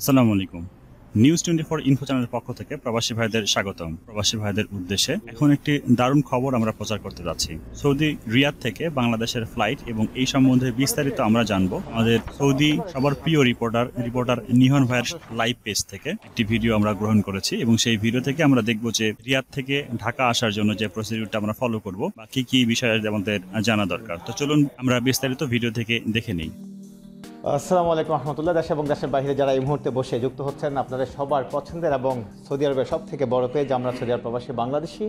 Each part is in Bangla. আসসালামু আলাইকুম নিউজ 24 ইনফো চ্যানেলের পক্ষ থেকে প্রবাসী ভাইদের স্বাগতম। প্রবাসী ভাইদের উদ্দেশ্যে এখন একটি দারুণ খবর আমরা প্রচার করতে যাচ্ছি। সৌদি রিয়াদ থেকে বাংলাদেশের ফ্লাইট এবং এই সম্বন্ধে বিস্তারিত আমরা জানব আমাদের সৌদি সবার প্রিয় রিপোর্টার নিহন ভাইয়ের লাইভ পেজ থেকে। একটি ভিডিও আমরা গ্রহণ করেছি এবং সেই ভিডিও থেকে আমরা দেখব যে রিয়াদ থেকে ঢাকা আসার জন্য যে প্রসিডিউরটা আমরা ফলো করব বা কি কি বিষয় আমাদের জানা দরকার। তো চলুন আমরা বিস্তারিত ভিডিও থেকে দেখে নিই। আসসালামু আলাইকুম রহমতুল্লাহ। দেশ এবং দেশের বাইরে যারা এই মুহূর্তে বসে যুক্ত হচ্ছেন, আপনাদের সবার পছন্দের এবং সৌদি আরবের সব থেকে বড় পেজ আমরা সৌদি আরব প্রবাসী বাংলাদেশি,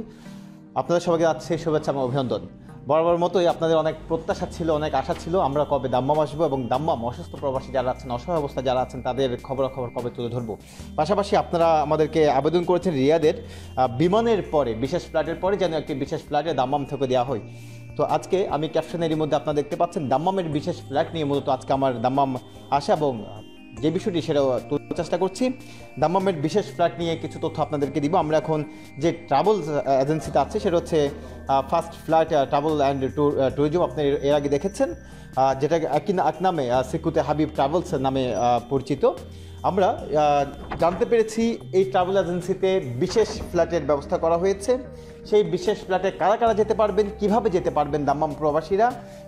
আপনাদের সবাইকে যাচ্ছে শুভেচ্ছা এবং অভিনন্দন। বরাবর মতোই আপনাদের অনেক প্রত্যাশা ছিল, অনেক আশা ছিল আমরা কবে দাম্মাম আসবো এবং দাম্মাম অসুস্থ প্রবাসী যারা আছেন, অসহায় অবস্থা যারা আছেন তাদের খবরাখবর কবে তুলে ধরবো। পাশাপাশি আপনারা আমাদেরকে আবেদন করেছেন রিয়াদের বিমানের পরে বিশেষ ফ্লাইটের পরে যেন একটি বিশেষ ফ্লাইটে দাম্মাম থেকে দেওয়া হয়। তো আজকে আমি ক্যাপশনেরই মধ্যে আপনারা দেখতে পাচ্ছেন দাম্মামের বিশেষ ফ্ল্যাট নিয়ে মূলত আজকে আমার দাম্মাম আসা এবং যে বিষয়টি সেটা তোলার চেষ্টা করছি। দাম্মামের বিশেষ ফ্ল্যাট নিয়ে কিছু তথ্য আপনাদেরকে দিব। আমরা এখন যে ট্রাভেলস এজেন্সিটা আছে সেটা হচ্ছে first flight travel and tourism, আপনি এর আগে দেখেছেন, যেটা এক নামে সিকুতে হাবিব ট্রাভেলস নামে পরিচিত। আমরা জানতে পেরেছি এই ট্রাভেল এজেন্সিতে বিশেষ ফ্ল্যাটের ব্যবস্থা করা হয়েছে। সেই বিশেষ ফ্ল্যাটে কারা কারা যেতে পারবেন, কিভাবে যেতে পারবেন দাম্মাম প্রবাসীরা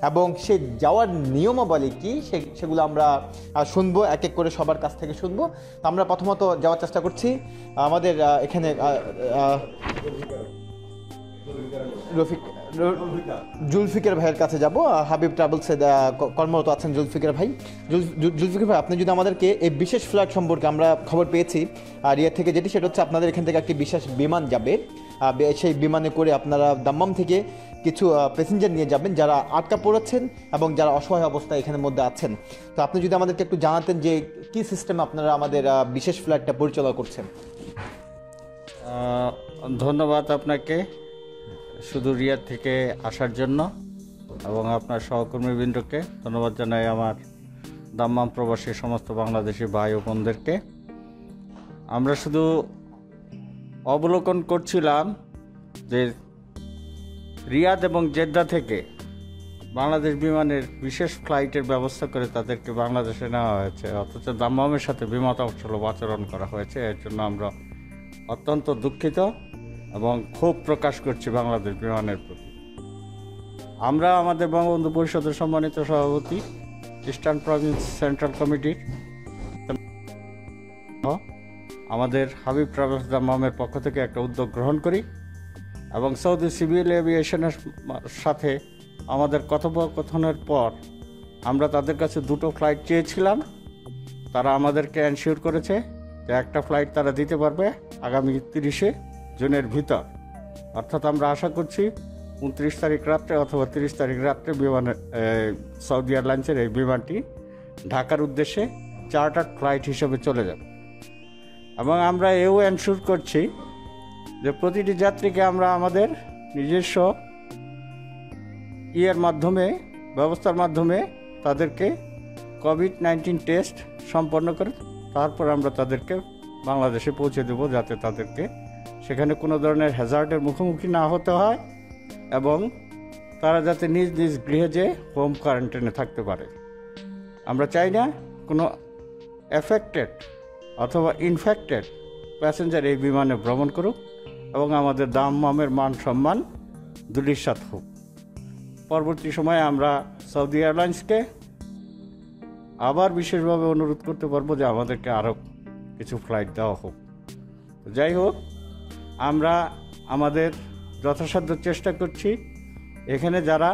এবং সে যাওয়ার নিয়মাবলী কী, সেগুলো আমরা শুনবো, এক এক করে সবার কাছ থেকে শুনবো। আমরা প্রথমত যাওয়ার চেষ্টা করছি আমাদের এখানে জুলফিকার ভাইয়ের কাছে যাব। হাবিব ট্রাভেলসে কর্মরত আছেন জুলফিকার ভাই। জুলফিকার ভাই, আপনি যদি আমাদেরকে এই বিশেষ ফ্লাইট সম্পর্কে আমরা খবর পেয়েছি আর ইয়ে থেকে, যেটি সেটা হচ্ছে আপনাদের এখান থেকে একটি বিশেষ বিমান যাবে, সেই বিমানে করে আপনারা দাম্মাম থেকে কিছু প্যাসেঞ্জার নিয়ে যাবেন যারা আটকা পড়েছেন এবং যারা অসহায় অবস্থায় এখানের মধ্যে আছেন। তো আপনি যদি আমাদেরকে একটু জানাতেন যে কী সিস্টেমে আপনারা আমাদের বিশেষ ফ্লাইটটা পরিচালনা করছেন। ধন্যবাদ আপনাকে শুধু রিয়াদ থেকে আসার জন্য এবং আপনার সহকর্মীবৃন্দকে ধন্যবাদ জানাই আমার দাম্মাম প্রবাসী সমস্ত বাংলাদেশি ভাই ও বোনদেরকে। আমরা শুধু অবলোকন করছিলাম যে রিয়াদ এবং জেদ্দা থেকে বাংলাদেশ বিমানের বিশেষ ফ্লাইটের ব্যবস্থা করে তাদেরকে বাংলাদেশে নেওয়া হয়েছে, অথচ দাম্মামের সাথে বিমতামূলক আচরণ করা হয়েছে। এর জন্য আমরা অত্যন্ত দুঃখিত এবং ক্ষোভ প্রকাশ করছি বাংলাদেশ বিমানের প্রতি। আমরা আমাদের বঙ্গবন্ধু পরিষদের সম্মানিত সভাপতি ইস্টার্ন প্রভিন্স সেন্ট্রাল কমিটির আমাদের হাবিব ট্রাভেলস দাম্মামের পক্ষ থেকে একটা উদ্যোগ গ্রহণ করি এবং সৌদি সিভিল এভিয়েশনের সাথে আমাদের কথোপকথনের পর আমরা তাদের কাছে দুটো ফ্লাইট চেয়েছিলাম। তারা আমাদেরকে এনশিওর করেছে যে একটা ফ্লাইট তারা দিতে পারবে আগামী 30 জুনের ভিতর, অর্থাৎ আমরা আশা করছি 29 তারিখ রাত্রে অথবা 30 তারিখ রাত্রে বিমানে সৌদি এয়ারলাইন্সের এই বিমানটি ঢাকার উদ্দেশ্যে চার্টার ফ্লাইট হিসেবে চলে যাবে। এবং আমরা এও এনশিওর করছি যে প্রতিটি যাত্রীকে আমরা আমাদের নিজস্ব ব্যবস্থার মাধ্যমে তাদেরকে COVID-19 টেস্ট সম্পন্ন করে তারপর আমরা তাদেরকে বাংলাদেশে পৌঁছে দেব, যাতে তাদেরকে সেখানে কোনো ধরনের হ্যাজার্ডের মুখোমুখি না হতে হয় এবং তারা যাতে নিজ নিজ গৃহে যেয়ে হোম কোয়ারেন্টাইনে থাকতে পারে। আমরা চাই না কোনো এফেক্টেড অথবা ইনফেক্টেড প্যাসেঞ্জার এই বিমানে ভ্রমণ করুক এবং আমাদের দাম্মামের মান সম্মান দুলিশাত হোক। পরবর্তী সময়ে আমরা সৌদি এয়ারলাইন্সকে আবার বিশেষভাবে অনুরোধ করতে পারবো যে আমাদেরকে আরও কিছু ফ্লাইট দেওয়া হোক। যাই হোক, আমরা আমাদের যথাসাধ্য চেষ্টা করছি এখানে যারা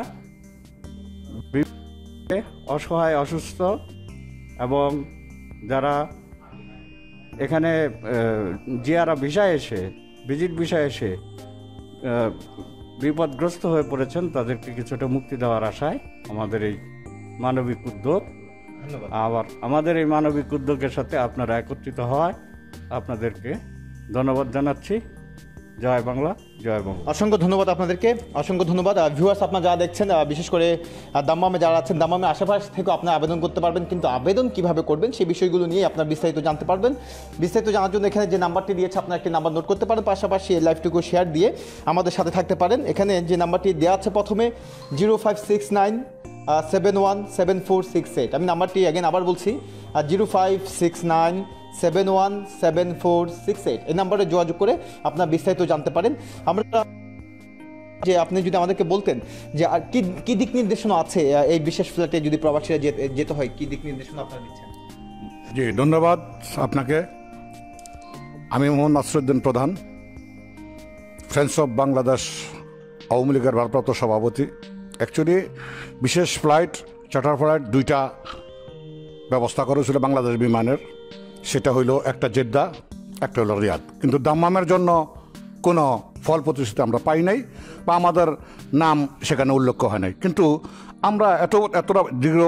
অসহায় অসুস্থ এবং যারা এখানে ভিজিট ভিসায় এসে বিপদগ্রস্ত হয়ে পড়েছেন তাদেরকে কিছুটা মুক্তি দেওয়ার আশায় আমাদের এই মানবিক উদ্যোগ। আবার আমাদের এই মানবিক উদ্যোগের সাথে আপনারা একত্রিত হওয়ায় আপনাদেরকে ধন্যবাদ জানাচ্ছি। জয় বাংলা, জয় বাংলা। অসংখ্য ধন্যবাদ আপনাদেরকে, অসংখ্য ধন্যবাদ। ভিউয়ার্স, আপনারা যারা দেখছেন, বিশেষ করে দাম্মামে যারা আছেন, দাম্মামের আশেপাশ থেকে আপনারা আবেদন করতে পারবেন, কিন্তু আবেদন কীভাবে করবেন সেই বিষয়গুলো নিয়ে আপনারা বিস্তারিত জানতে পারবেন। বিস্তারিত জানার জন্য এখানে যে নাম্বারটি দিয়েছে আপনারা একটি নাম্বার নোট করতে পারেন, পাশাপাশি এই লাইভটুকু শেয়ার দিয়ে আমাদের সাথে থাকতে পারেন। এখানে যে নাম্বারটি দেওয়া আছে প্রথমে 0569 717468। আমি নাম্বারটি আগে আবার বলছি 0569 717468 এই নাম্বারে যোগাযোগ করে আপনারা বিস্তারিত জানতে পারেন। আমরা যে আপনি যদি আমাদেরকে বলতেন যে আর কি দিক নির্দেশনা আছে এই বিশেষ ফ্লাইটে যদি প্রবাসীরা যেতে হয় কি দিক নির্দেশনা আপনারা দিচ্ছেন? জি, ধন্যবাদ আপনাকে। আমি মোহাম্মদ নাসরুদ্দিন প্রধান, ফ্রেন্ডস অফ বাংলাদেশ আওয়ামী লীগের ভারপ্রাপ্ত সভাপতি। অ্যাকচুয়ালি বিশেষ ফ্লাইট চার্টার ফ্লাইট দুইটা ব্যবস্থা করেছিল বাংলাদেশ বিমানের, সেটা হইল একটা জেদ্দা, একটা হইল রিয়াদ। কিন্তু দাম্মামের জন্য কোনো ফল প্রতিশ্রুতি আমরা পাই নাই বা আমাদের নাম সেখানে উল্লেখ হয় নাই। কিন্তু আমরা এতটা দীর্ঘ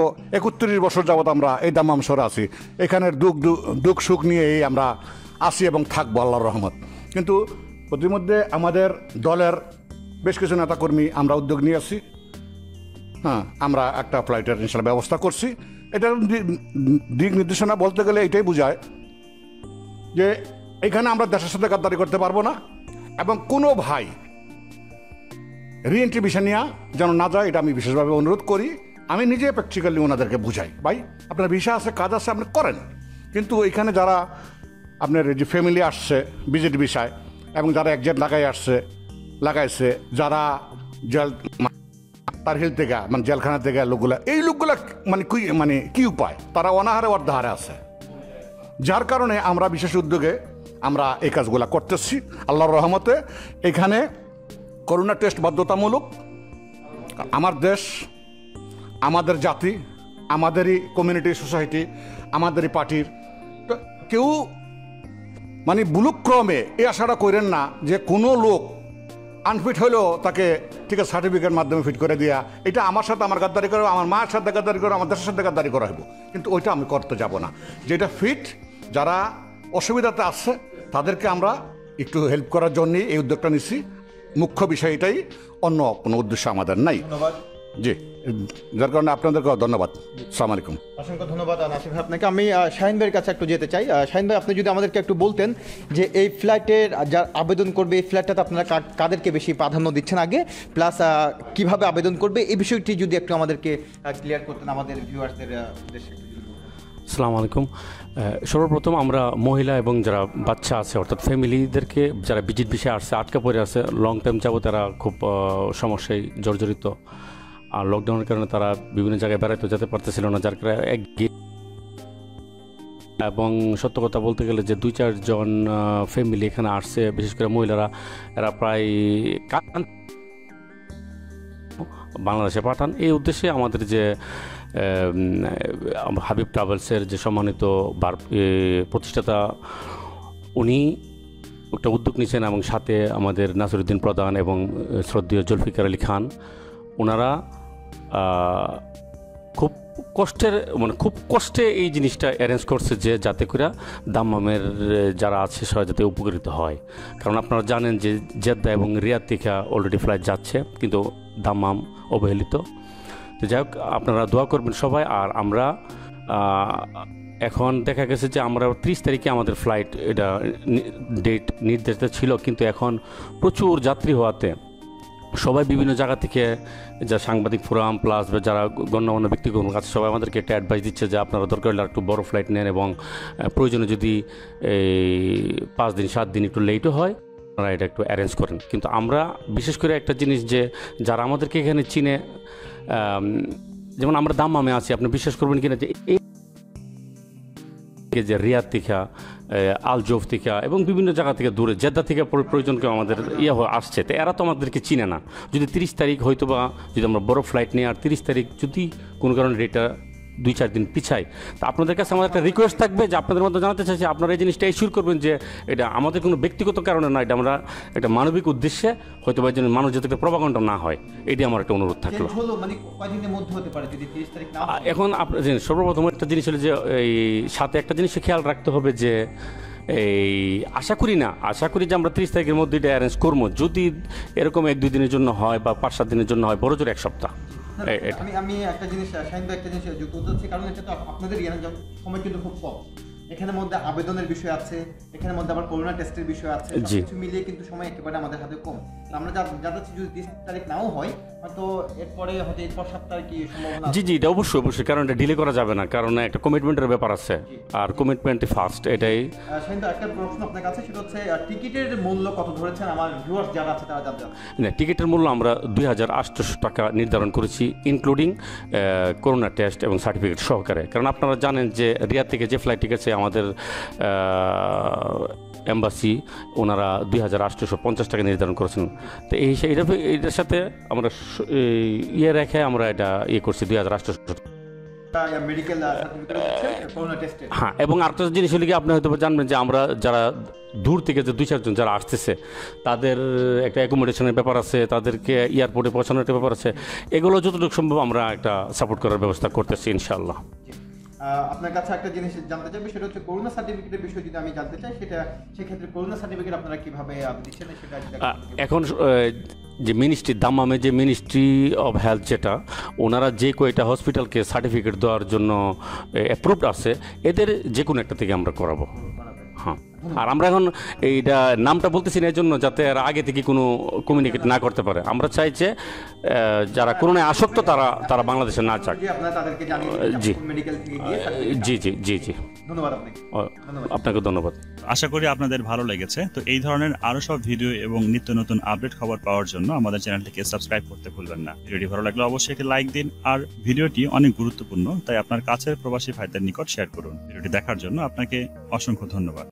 31 বছর যাবৎ আমরা এই দাম্মাম শহরে আছি, এখানের দুঃখ সুখ নিয়েই আমরা আসি এবং থাকবো আল্লাহর রহমত। কিন্তু প্রতিমধ্যে আমাদের দলের বেশ কিছু নেতাকর্মী আমরা উদ্যোগ নিয়ে আসি, হ্যাঁ আমরা একটা ফ্লাইটের ইনশাআল্লাহ ব্যবস্থা করছি। এটার দিক নির্দেশনা বলতে গেলে এটাই বোঝায় যে এখানে আমরা দেশের সাথে গাদ্দারি করতে পারবো না এবং কোনো ভাই রিএন্ট্রি বিষয় নিয়ে যেন না যায়, এটা আমি বিশেষভাবে অনুরোধ করি। আমি নিজে প্র্যাকটিক্যালি ওনাদেরকে বুঝাই, ভাই আপনার ভিসা আছে, কাজ আছে, আপনি করেন। কিন্তু এখানে যারা আপনার যে ফ্যামিলি আসছে ভিজিট বিষয় এবং যারা একজেট লাগাইছে যারা জেল তার হিল থেকে মানে জেলখানা থেকে লোকগুলা, এই লোকগুলা মানে কী উপায়? তারা অনাহারে অর্ধাহারে আছে, যার কারণে আমরা বিশেষ উদ্যোগে আমরা এই কাজগুলা করতেছি আল্লাহর রহমতে। এখানে করোনা টেস্ট বাধ্যতামূলক। আমার দেশ, আমাদের জাতি, আমাদেরই কমিউনিটি, সোসাইটি, আমাদেরই পার্টির তো কেউ মানে বুলুক্রমে এই আশাটা করেন না যে কোনো লোক আনফিট হলেও তাকে ঠিক আছে সার্টিফিকেট মাধ্যমে ফিট করে দেওয়া। এটা আমার সাথে আমার গাদ্দারি করবো, আমার মায়ের সাথে গাদ্দারি করবো, আমার দেশের সাথে গাদ্দারি করা হইব, কিন্তু ওইটা আমি করতে যাব না। যেটা ফিট, যারা অসুবিধাতে আসছে তাদেরকে আমরা একটু হেল্প করার জন্যই এই উদ্যোগটা নিচ্ছি। মুখ্য বিষয় এটাই, অন্য কোনো উদ্দেশ্য আমাদের নাই। জি, যার কারণে আপনাদেরকে ধন্যবাদ। আসসালামু আলাইকুম, অসংখ্য ধন্যবাদ আশিক ভাই আপনাকে। আমি শাহিন ভাইয়ের কাছে একটু যেতে চাই। শাহিন ভাই, আপনি যদি আমাদেরকে একটু বলতেন যে এই ফ্ল্যাটের যারা আবেদন করবে এই ফ্ল্যাটটাতে আপনারা কাদেরকে বেশি প্রাধান্য দিচ্ছেন আগে, প্লাস কীভাবে আবেদন করবে এই বিষয়টি যদি একটু আমাদেরকে ক্লিয়ার করতেন আমাদের ভিউয়ার্সদের উদ্দেশ্যে। আসসালামু আলাইকুম। সর্বপ্রথম আমরা মহিলা এবং যারা বাচ্চা আছে অর্থাৎ ফ্যামিলিদেরকে যারা ভিজিট বিষয়ে আসছে, আটকা পড়ে আছে লং টাইম যাবো, তারা খুব সমস্যায় জর্জরিত। আর লকডাউনের কারণে তারা বিভিন্ন জায়গায় বেড়াইতে যেতে পারতেছিল না, যার কারণে এক এবং সত্য কথা বলতে গেলে যে 2-4 জন ফ্যামিলি এখানে আসছে, বিশেষ করে মহিলারা, এরা প্রায় বাংলাদেশে পাঠান। এই উদ্দেশ্যে আমাদের যে হাবিব ট্রাভেলসের যে সম্মানিত প্রতিষ্ঠাতা উনি একটা উদ্যোগ নিয়েছেন এবং সাথে আমাদের নাসিরুদ্দিন প্রধান এবং শ্রদ্ধেয় জুলফিকার আলী খান, ওনারা খুব কষ্টের মানে খুব কষ্টে এই জিনিসটা অ্যারেঞ্জ করছে যে যাতে করে দাম্মামের যারা আছে সবাই যাতে উপকৃত হয়। কারণ আপনারা জানেন যে জেদ্দা এবং রিয়াদ থেকে অলরেডি ফ্লাইট যাচ্ছে, কিন্তু দাম্মাম অবহেলিত। তো যাই হোক, আপনারা দোয়া করবেন সবাই। আর আমরা এখন দেখা গেছে যে আমরা 30 তারিখে আমাদের ফ্লাইট, এটা ডেট নির্ধারিত ছিল, কিন্তু এখন প্রচুর যাত্রী হওয়াতে সবাই বিভিন্ন জায়গা থেকে, যা সাংবাদিক ফোরাম প্লাস যারা গণ্যমান্য ব্যক্তিগণের কাছে, সবাই আমাদেরকে একটা অ্যাডভাইস দিচ্ছে যে আপনারা দরকার হলে একটু বড় ফ্লাইট নেন এবং প্রয়োজনে যদি এই 5 দিন 7 দিন একটু লেটও হয় আপনারা এটা একটু অ্যারেঞ্জ করেন। কিন্তু আমরা বিশেষ করে একটা জিনিস যে যারা আমাদেরকে এখানে চিনে, যেমন আমরা দাম্মামে আছি, আপনি বিশ্বাস করবেন কিনা যে যে রিয়াদ থেকে, আলজোফ থেকে এবং বিভিন্ন জায়গা থেকে দূরে জেদ্দা থেকে প্রয়োজনকে আমাদের ইয়ে আসছে, তো এরা তো আমাদেরকে চিনে না। যদি 30 তারিখ হয়তো বা যদি আমরা বড় ফ্লাইট নিয়ে আর 30 তারিখ যদি কোনো কারণে ডেটটা 2-4 দিন পিছায়, তা আপনাদের কাছে আমাদের একটা রিকোয়েস্ট থাকবে যে আপনাদের মধ্যে জানাতে চাইছি আপনারা এই জিনিসটা ইস্যুর করবেন যে এটা আমাদের কোনো ব্যক্তিগত কারণে না, এটা আমরা একটা মানবিক উদ্দেশ্যে, হয়তো বা মানুষ যাতে একটা প্রভাকাণ্ডা না হয়, এটি আমার একটা অনুরোধ থাকলো। এখন আপনার সর্বপ্রথম একটা জিনিস হলো যে এই সাথে একটা জিনিস খেয়াল রাখতে হবে যে এই আশা করি যে আমরা 30 তারিখের মধ্যে এটা অ্যারেঞ্জ করবো, যদি এরকম 1-2 দিনের জন্য হয় বা 5-7 দিনের জন্য হয়, বড় জোর 1 সপ্তাহ। আমি একটা জিনিস যুক্ত হচ্ছে, কারণ এটা তো আপনাদের সময় কিন্তু খুব কম, এখানে মধ্যে আবেদনের বিষয় আছে, এখানে মধ্যে আবার করোনা টেস্টের বিষয় আছে, সবকিছু মিলিয়ে কিন্তু সময় একেবারে আমাদের হাতে কম। আমরা যাচ্ছি যদি 30 তারিখ নাও হয় হয়তো এরপরে হয়তো এরপর 7 তারিখ কি সম্ভাবনা আছে। জি জি, এটা অবশ্যই অবশ্যই, কারণ এটা ডিলে করা যাবে না, কারণ একটা কমিটমেন্টের ব্যাপার আছে, আর কমিটমেন্ট ফার্স্ট এটাই। সেটা একটা প্রশ্ন আপনার কাছে, সেটা হচ্ছে টিকিটের মূল্য কত ধরেছেন? আমার ভিউয়ার্স যারা আছে তারা জানতে চায়। না, টিকিটের মূল্য আমরা 2800 টাকা নির্ধারণ করেছি, ইনক্লুডিং করোনা টেস্ট এবং সার্টিফিকেট সহকারে। কারণ আপনারা জানেন যে রিয়াদ থেকে যে ফ্লাইট গেছে আমাদের এম্বাসি, ওনারা 2850 টাকা নির্ধারণ করেছেন। তো এই এটার সাথে আমরা ইয়ে রেখে আমরা এটা ইয়ে করছি 2800 টাকা। হ্যাঁ, এবং আরেকটা জিনিস হলে কি আপনি হয়তো জানবেন যে আমরা যারা দূর থেকে যে 2-4 জন যারা আসতেছে তাদের একটা অ্যাকোমোডেশনের ব্যাপার আছে, তাদেরকে এয়ারপোর্টে পৌঁছানোর একটা ব্যাপার আছে, এগুলো যতটুকু সম্ভব আমরা একটা সাপোর্ট করার ব্যবস্থা করতেছি ইনশাআল্লাহ। আপনার কাছে একটা জিনিস জানতে চাইবো, সেটা হচ্ছে করোনা সার্টিফিকেটের বিষয় যদি আমি জানতে চাই, সেটা সেক্ষেত্রে করোনা সার্টিফিকেট আপনারা কিভাবে দিচ্ছেন? সেটা এখন যে মিনিস্ট্রি দাম্মামে যে মিনিস্ট্রি অফ হেলথ যেটা, ওনারা যে কয়টা হসপিটালকে সার্টিফিকেট দেওয়ার জন্য অ্যাপ্রুভড আছে এদের যে কোনো একটা থেকে আমরা করাবো। হ্যাঁ, আর আমরা এখন এইটা নামটা বলতেছি না এই জন্য যাতে আর আগে থেকে কোনো কমিউনিকেট না করতে পারে। আমরা চাই যে যারা করোনায় আসক্ত তারা বাংলাদেশে না যাক। জি জি জি জি জি, ধন্যবাদ আপনাকে। আপনাকে ধন্যবাদ। আশা করি আপনাদের ভালো লেগেছে। তো এই ধরনের আরও সব ভিডিও এবং নিত্য নতুন আপডেট খবর পাওয়ার জন্য আমাদের চ্যানেলটিকে সাবস্ক্রাইব করতে ভুলবেন না। ভিডিওটি ভালো লাগলে অবশ্যই একটি লাইক দিন, আর ভিডিওটি অনেক গুরুত্বপূর্ণ, তাই আপনার কাছের প্রবাসী ভাইদের নিকট শেয়ার করুন। ভিডিওটি দেখার জন্য আপনাকে অসংখ্য ধন্যবাদ।